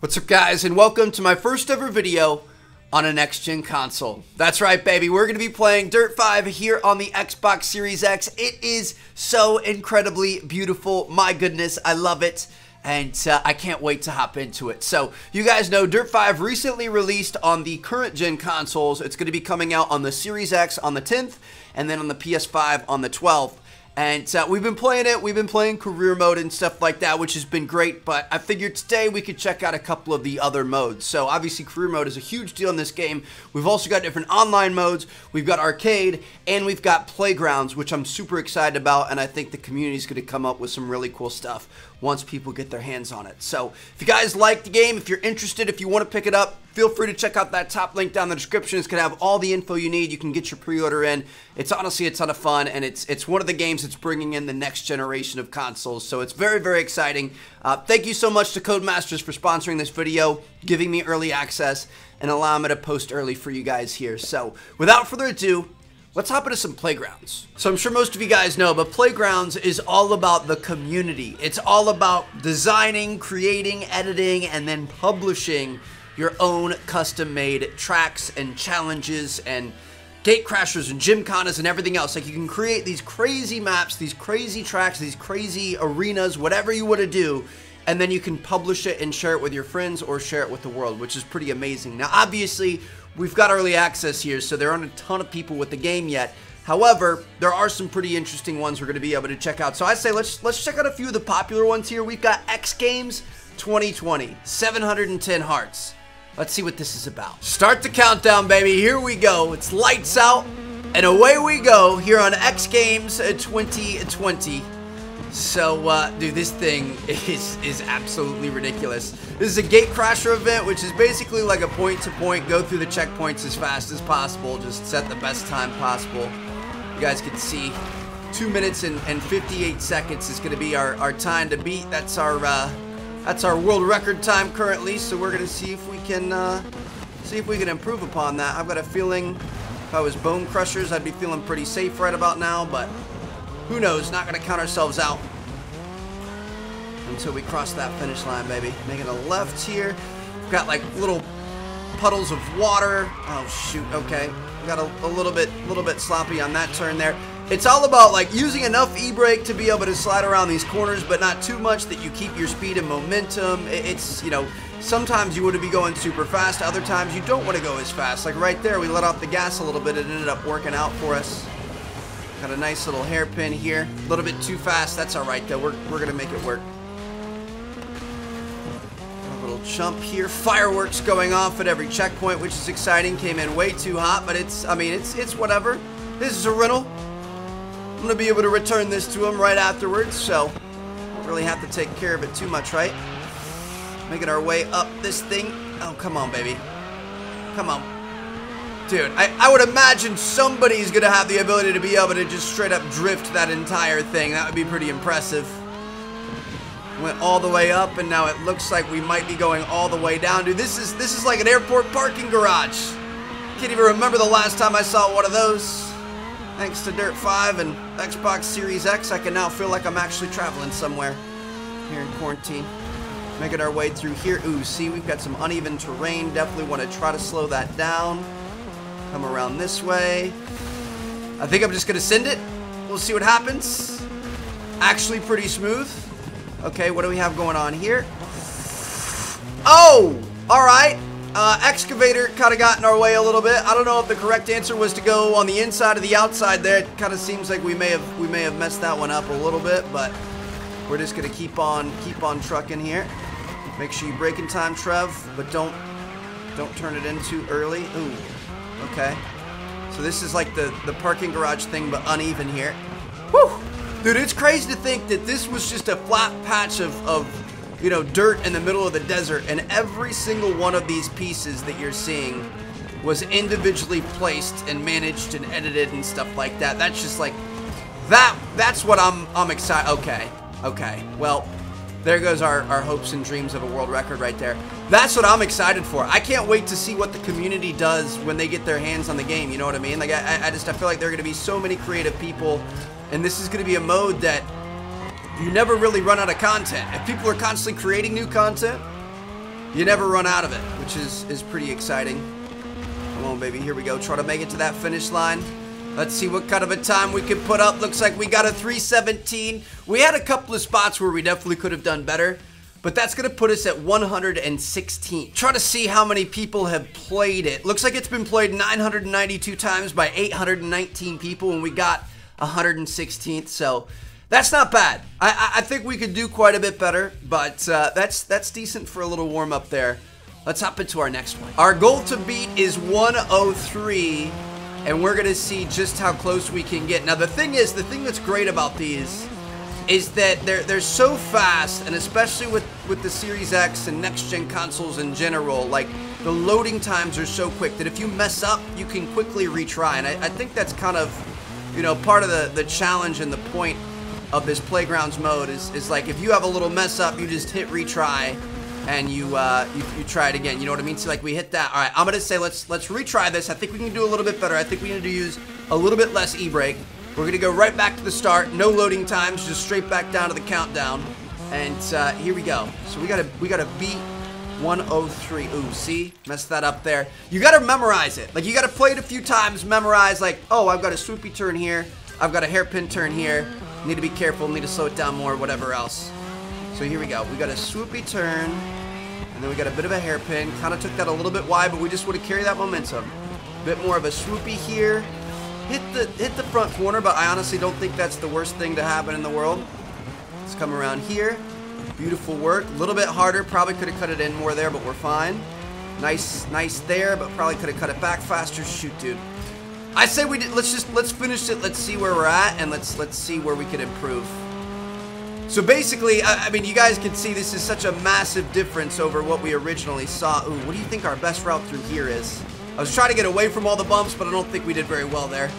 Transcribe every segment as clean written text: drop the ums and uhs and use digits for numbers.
What's up, guys, and welcome to my first ever video on a next-gen console. That's right, baby. We're going to be playing Dirt 5 here on the Xbox Series X. It is so incredibly beautiful. My goodness, I love it. And I can't wait to hop into it. So you guys know Dirt 5 recently released on the current gen consoles. It's going to be coming out on the Series X on the 10th and then on the PS5 on the 12th. And we've been playing it. We've been playing career mode and stuff like that, which has been great. But I figured today we could check out a couple of the other modes. So obviously career mode is a huge deal in this game. We've also got different online modes. We've got arcade and we've got playgrounds, which I'm super excited about. And I think the community is going to come up with some really cool stuff once people get their hands on it. So if you guys like the game, if you're interested, if you want to pick it up, feel free to check out that top link down in the description. It's going to have all the info you need. You can get your pre-order in. It's honestly a ton of fun, and it's one of the games that's bringing in the next generation of consoles. So it's very, very exciting. Thank you so much to Codemasters for sponsoring this video, giving me early access, and allowing me to post early for you guys here. So without further ado, let's hop into some playgrounds. So I'm sure most of you guys know, but playgrounds is all about the community. It's all about designing, creating, editing, and then publishing your own custom-made tracks and challenges and gate crashers and gymkhanas and everything else. Like, you can create these crazy maps, these crazy tracks, these crazy arenas, whatever you want to do, and then you can publish it and share it with your friends or share it with the world, which is pretty amazing. Now, obviously, we've got early access here, so there aren't a ton of people with the game yet. However, there are some pretty interesting ones we're going to be able to check out. So I say let's check out a few of the popular ones here. We've got X Games 2020, 710 hearts. Let's see what this is about. Start the countdown, baby. Here we go. It's lights out, and away we go here on X Games 2020. So, dude, this thing is absolutely ridiculous. This is a gate crasher event, which is basically like a point-to-point, go through the checkpoints as fast as possible, just set the best time possible. You guys can see 2 minutes and 58 seconds is going to be our time to beat. That's our world record time currently, so we're going to see if we can improve upon that. I've got a feeling if I was Bone Crushers, I'd be feeling pretty safe right about now, but who knows? Not going to count ourselves out until we cross that finish line, baby. Making a left here. We've got like little puddles of water. Oh shoot! Okay, we got a little bit sloppy on that turn there. It's all about like using enough e-brake to be able to slide around these corners, but not too much that you keep your speed and momentum. It's, you know, sometimes you want to be going super fast. Other times you don't want to go as fast. Like right there, we let off the gas a little bit. It ended up working out for us. Got a nice little hairpin here. A little bit too fast. That's all right, though. We're going to make it work. A little jump here. Fireworks going off at every checkpoint, which is exciting. Came in way too hot, but it's whatever. This is a rental. I'm going to be able to return this to him right afterwards, so don't really have to take care of it too much, right? Making our way up this thing. Oh, come on, baby. Come on. Dude, I would imagine somebody's going to have the ability to be able to just straight up drift that entire thing. That would be pretty impressive. Went all the way up, and now it looks like we might be going all the way down. Dude, this is like an airport parking garage. Can't even remember the last time I saw one of those. Thanks to Dirt 5 and Xbox Series X, I can now feel like I'm actually traveling somewhere here in quarantine. Making our way through here. Ooh, see, we've got some uneven terrain. Definitely want to try to slow that down. Come around this way. I think I'm just going to send it. We'll see what happens. Actually pretty smooth. Okay, what do we have going on here? Oh! Alright. Excavator kind of got in our way a little bit. I don't know if the correct answer was to go on the inside or the outside there. It kind of seems like we may have messed that one up a little bit, but we're just going to keep on trucking here. Make sure you brake in time, Trev, but don't turn it in too early. Ooh. Okay, so this is like the parking garage thing, but uneven here. Whew! Dude, it's crazy to think that this was just a flat patch of, you know, dirt in the middle of the desert, and every single one of these pieces that you're seeing was individually placed and managed and edited and stuff like that. That's just like, that's what I'm excited. Okay, okay, well, there goes our hopes and dreams of a world record right there. That's what I'm excited for. I can't wait to see what the community does when they get their hands on the game. You know what I mean? Like, I feel like there are going to be so many creative people, and this is going to be a mode that you never really run out of content. If people are constantly creating new content, you never run out of it, which is pretty exciting. Come on, baby. Here we go. Try to make it to that finish line. Let's see what kind of a time we could put up. Looks like we got a 3:17. We had a couple of spots where we definitely could have done better, but that's going to put us at 116. Try to see how many people have played it. Looks like it's been played 992 times by 819 people, and we got 116th, so that's not bad. I think we could do quite a bit better, but that's decent for a little warm-up there. Let's hop into our next one. Our goal to beat is 103, and we're going to see just how close we can get. Now, the thing is, the thing that's great about these is that they're so fast, and especially with the Series X and next-gen consoles in general, like, the loading times are so quick that if you mess up, you can quickly retry, and I think that's kind of, you know, part of the challenge and the point of this Playgrounds mode is like, if you have a little mess up, you just hit retry, and you try it again, you know what I mean? So, like, we hit that. All right, I'm gonna say let's retry this. I think we can do a little bit better. I think we need to use a little bit less e-brake. We're going to go right back to the start. No loading times, just straight back down to the countdown. And here we go. So we got to beat 103. Ooh, see? Messed that up there. You got to memorize it. Like, you got to play it a few times, memorize, like, oh, I've got a swoopy turn here. I've got a hairpin turn here. Need to be careful. Need to slow it down more, whatever else. So here we go. We got a swoopy turn. And then we got a bit of a hairpin. Kind of took that a little bit wide, but we just want to carry that momentum. Bit more of a swoopy here. Hit the front corner, but I honestly don't think that's the worst thing to happen in the world. Let's come around here. Beautiful work. A little bit harder. Probably could have cut it in more there, but we're fine. Nice there, but probably could have cut it back faster. Shoot, dude. I say we did. Let's finish it. Let's see where we're at, and let's see where we can improve. So basically, I mean, you guys can see this is such a massive difference over what we originally saw. Ooh, what do you think our best route through here is? I was trying to get away from all the bumps, but I don't think we did very well there.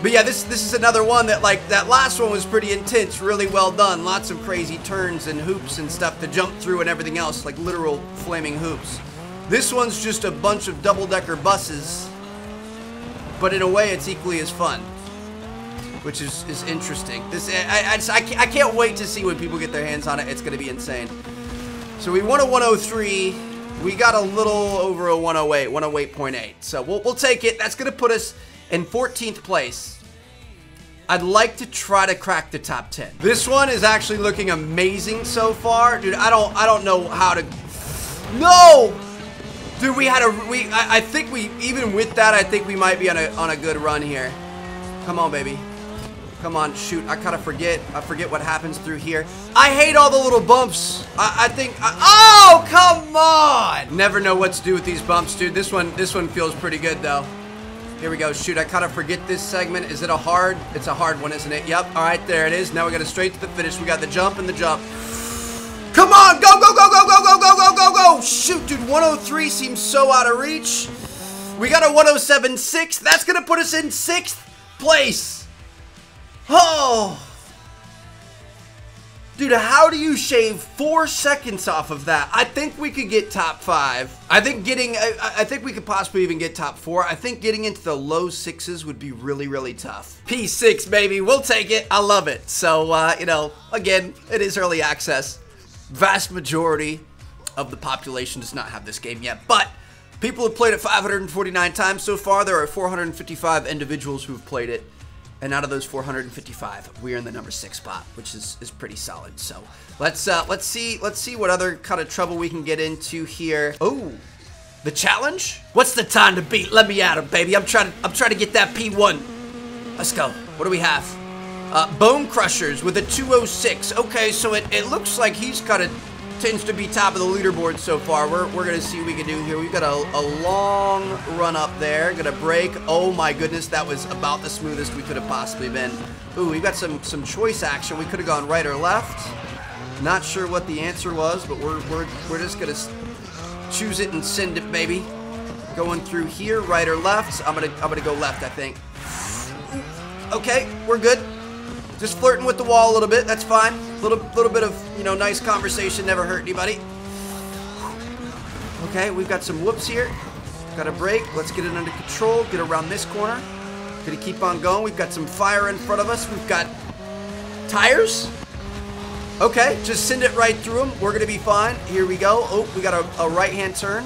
But yeah, this is another one that, like, that last one was pretty intense, really well done. Lots of crazy turns and hoops and stuff to jump through and everything else, like literal flaming hoops. This one's just a bunch of double-decker buses, but in a way it's equally as fun, which is interesting. This I can't wait to see when people get their hands on it. It's going to be insane. So we won a 103. We got a little over a 108, 108.8. So we'll take it. That's going to put us in 14th place. I'd like to try to crack the top 10. This one is actually looking amazing so far. Dude, I don't know how to... No! Dude, we had a... I think we... Even with that, I think we might be on a good run here. Come on, baby. Come on, shoot. I kind of forget. I forget what happens through here. I hate all the little bumps. Oh, come on! Never know what to do with these bumps, dude. This one feels pretty good, though. Here we go. Shoot, I kind of forget this segment. Is it a hard? It's a hard one, isn't it? Yep. All right, there it is. Now we got to straight to the finish. We got the jump and the jump. Come on! Go, go, go, go, go, go, go, go, go, go! Shoot, dude. 103 seems so out of reach. We got a 107.6. That's going to put us in 6th place. Oh, dude, how do you shave 4 seconds off of that? I think we could get top 5. I think we could possibly even get top 4. I think getting into the low 6s would be really, really tough. P6, baby. We'll take it. I love it. So, you know, again, it is early access. Vast majority of the population does not have this game yet, but people have played it 549 times so far. There are 455 individuals who've played it. And out of those 455, we are in the number 6 spot, which is pretty solid. So let's see what other kind of trouble we can get into here. Oh, the challenge? What's the time to beat? Let me at him, baby. I'm trying to get that P1. Let's go. What do we have? Bone Crushers with a 206. Okay, so it looks like he's kind of tends to be top of the leaderboard so far. We're gonna see what we can do here. We've got a long run up there. Gonna break. Oh my goodness, that was about the smoothest we could have possibly been. Ooh, we've got some choice action. We could have gone right or left. Not sure what the answer was, but we're just gonna choose it and send it, baby. Going through here, right or left. I'm gonna go left, I think. Okay, we're good. Just flirting with the wall a little bit. That's fine. Little bit of, you know, nice conversation. Never hurt anybody. Okay, we've got some whoops here. Got a break. Let's get it under control. Get around this corner. Gonna keep on going. We've got some fire in front of us. We've got tires. Okay, just send it right through them. We're going to be fine. Here we go. Oh, we got a right-hand turn.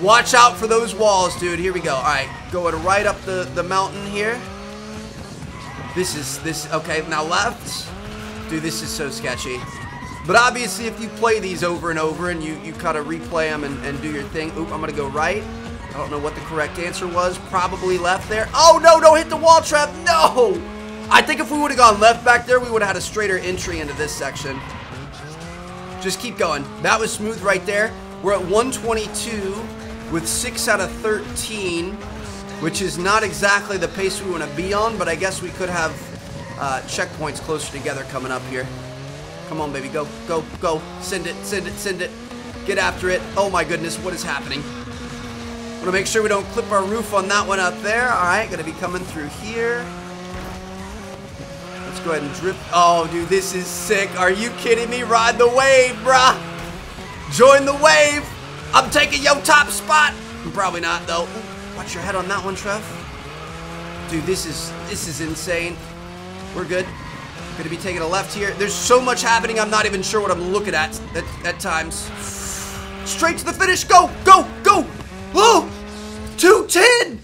Watch out for those walls, dude. Here we go. All right, going right up the mountain here. This is, okay, now left. Dude, this is so sketchy. But obviously, if you play these over and over and you kind of replay them and do your thing. Oop, I'm going to go right. I don't know what the correct answer was. Probably left there. Oh, no, don't hit the wall trap. No! I think if we would have gone left back there, we would have had a straighter entry into this section. Just keep going. That was smooth right there. We're at 122 with 6 out of 13, which is not exactly the pace we want to be on, but I guess we could have checkpoints closer together coming up here. Come on, baby. Go, go, go. Send it, send it, send it. Get after it. Oh, my goodness. What is happening? Want to make sure we don't clip our roof on that one up there. All right, going to be coming through here. Let's go ahead and drip. Oh, dude, this is sick. Are you kidding me? Ride the wave, bruh. Join the wave. I'm taking your top spot. I'm probably not, though. Ooh, watch your head on that one, Trev. Dude, this is insane. We're good. Gonna be taking a left here. There's so much happening, I'm not even sure what I'm looking at times. Straight to the finish. Go, go, go. Whoa, 210.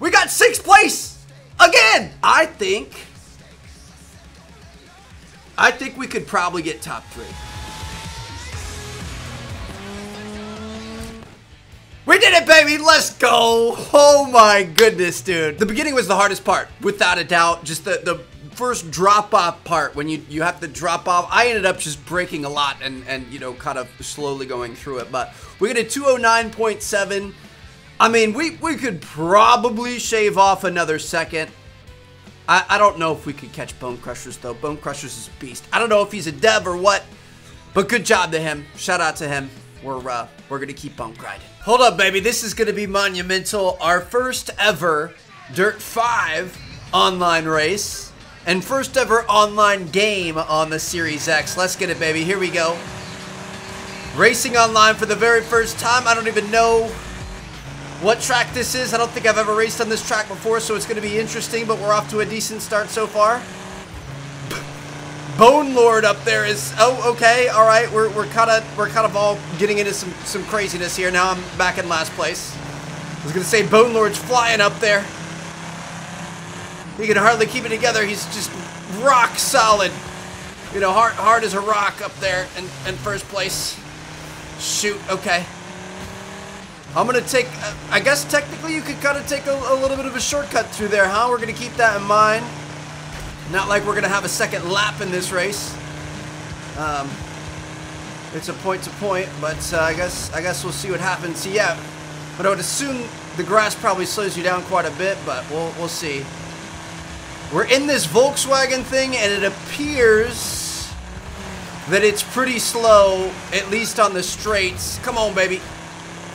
We got 6th place again. I think we could probably get top 3. We did it, baby! Let's go! Oh my goodness, dude. The beginning was the hardest part, without a doubt. Just the first drop-off part, when you have to drop off. I ended up just breaking a lot and you know, kind of slowly going through it. But we got a 209.7. I mean, we could probably shave off another second. I don't know if we could catch Bone Crushers, though. Bone Crushers is a beast. I don't know if he's a dev or what, but good job to him. Shout out to him. We're going to keep on grinding. Hold up, baby. This is going to be monumental. Our first ever Dirt 5 online race and first ever online game on the Series X. Let's get it, baby. Here we go. Racing online for the very first time. I don't even know what track this is. I don't think I've ever raced on this track before, so it's going to be interesting, but we're off to a decent start so far. Bone Lord up there is, oh, okay, all right, we're kind of all getting into some craziness here. Now I'm back in last place. I was going to say Bone Lord's flying up there. He can hardly keep it together. He's just rock solid. You know, hard as a rock up there in first place. Shoot, okay. I'm going to take, I guess technically you could kind of take a little bit of a shortcut through there, huh? We're going to keep that in mind. Not like we're going to have a second lap in this race. It's a point to point, but I guess we'll see what happens. So yeah, but I would assume the grass probably slows you down quite a bit, but we'll see. We're in this Volkswagen thing, and it appears that it's pretty slow, at least on the straights. Come on, baby.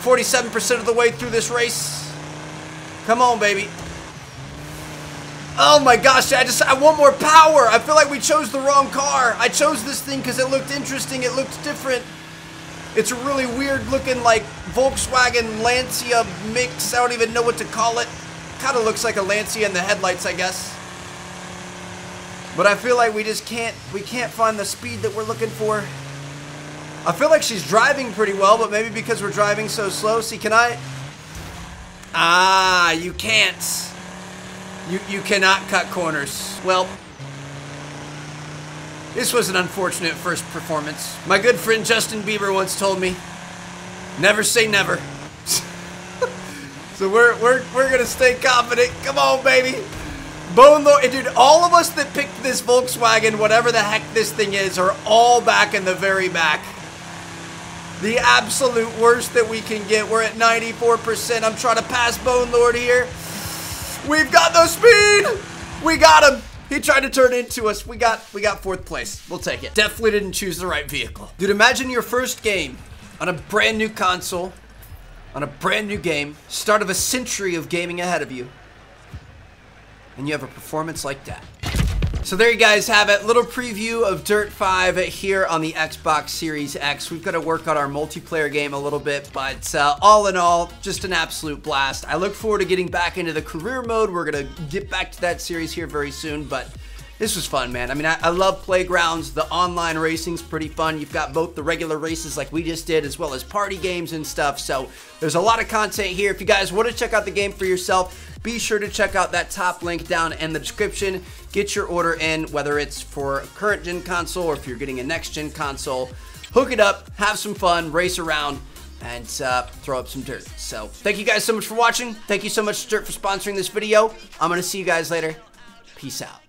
47% of the way through this race. Come on, baby. Oh my gosh, I want more power. I feel like we chose the wrong car. I chose this thing because it looked interesting. It looked different. It's a really weird looking like Volkswagen Lancia mix. I don't even know what to call it. Kind of looks like a Lancia in the headlights, I guess. But I feel like we can't find the speed that we're looking for. I feel like she's driving pretty well, but maybe because we're driving so slow. See, can I? Ah, you can't. You cannot cut corners. Well, this was an unfortunate first performance. My good friend Justin Bieber once told me, never say never. So we're gonna stay confident. Come on, baby. Bone Lord, dude, all of us that picked this Volkswagen, whatever the heck this thing is, are all back in the very back. The absolute worst that we can get. We're at 94%. I'm trying to pass Bone Lord here. We've got no speed. We got him. He tried to turn into us. We got 4th place. We'll take it. Definitely didn't choose the right vehicle. Dude, imagine your first game on a brand new console, on a brand new game, start of a century of gaming ahead of you, and you have a performance like that. So there you guys have it. Little preview of Dirt 5 here on the Xbox Series X. We've got to work on our multiplayer game a little bit, but all in all, just an absolute blast. I look forward to getting back into the career mode. We're going to get back to that series here very soon, but This was fun, man. I mean, I love Playgrounds. The online racing's pretty fun. You've got both the regular races like we just did, as well as party games and stuff. So there's a lot of content here. If you guys want to check out the game for yourself, be sure to check out that top link down in the description. Get your order in, whether it's for a current gen console or if you're getting a next gen console. Hook it up, have some fun, race around, and throw up some dirt. So thank you guys so much for watching. Thank you so much to Dirt for sponsoring this video. I'm going to see you guys later. Peace out.